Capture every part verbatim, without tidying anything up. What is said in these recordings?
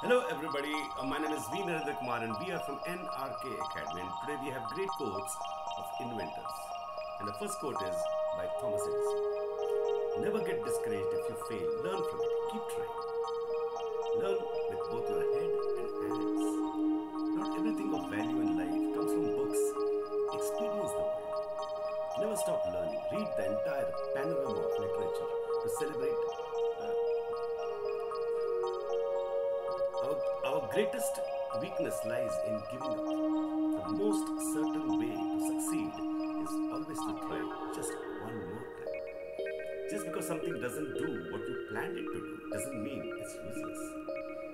Hello everybody, uh, my name is V. Narendra Kumar and we are from N R K Academy, and today we have great quotes of inventors. And the first quote is by Thomas Edison. Never get discouraged if you fail. Learn from it. Keep trying. Learn with both your head and hands. Not everything of value in life comes from books. Experience the world. Never stop learning. Read the entire panorama of literature to celebrate greatest weakness lies in giving up. The most certain way to succeed is always to try just one more time. Just because something doesn't do what you planned it to do doesn't mean it's useless.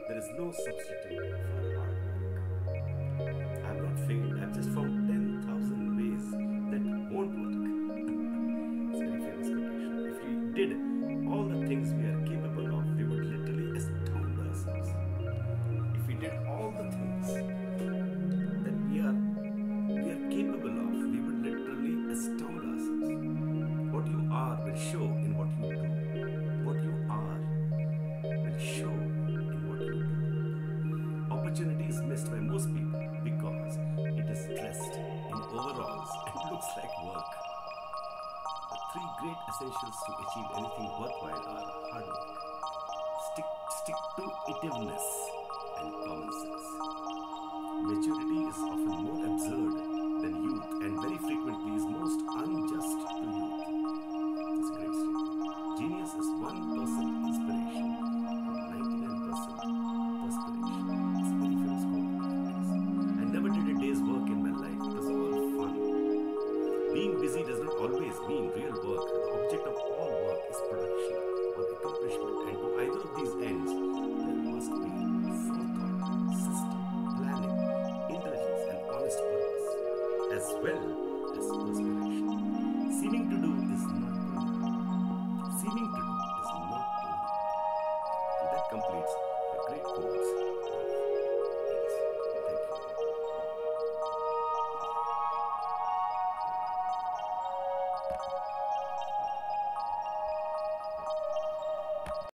There is no substitute for hard work. I have not failed, I have just found ten thousand ways that won't work. It's a very famous quotation. If we did all the things we are capable of, we would literally astound ourselves. If we did all the things that we are we are capable of, we would literally astound ourselves. What you are will show in what you do. What you are will show in what you do. Opportunity is missed by most people because it is dressed in overalls and looks like work. The three great essentials to achieve anything worthwhile are hard work, stick stick to itiveness, and common sense. Maturity is often more absurd than youth and very frequently is most unjust to youth. That's a great story. Genius is one percent inspiration and ninety-nine percent perspiration. It's a very famous quote. I never did a day's work in my life. It was all fun. Being busy does not always mean real work. The object of all work is production or accomplishment, and to either of these ends there must be as well as perspiration. Seeming to do is not doing. Seeming to do is not doing. And that completes the great quotes.